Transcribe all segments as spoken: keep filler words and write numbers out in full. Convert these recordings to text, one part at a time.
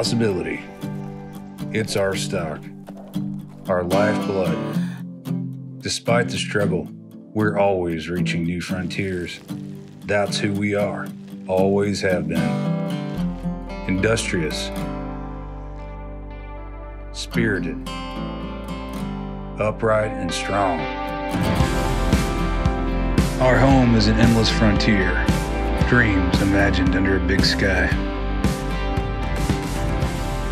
possibility. It's our stock, our lifeblood. Despite the struggle, we're always reaching new frontiers. That's who we are, always have been. Industrious, spirited, upright and strong. Our home is an endless frontier, dreams imagined under a big sky.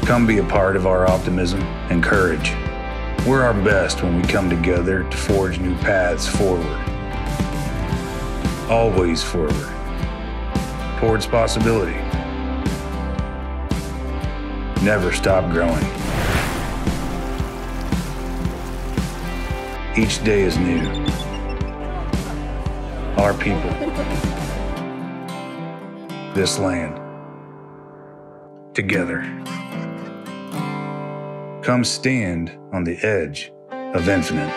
Come be a part of our optimism and courage. We're our best when we come together to forge new paths forward. Always forward, towards possibility. Never stop growing. Each day is new. Our people, this land, together. Come stand on the edge of infinite.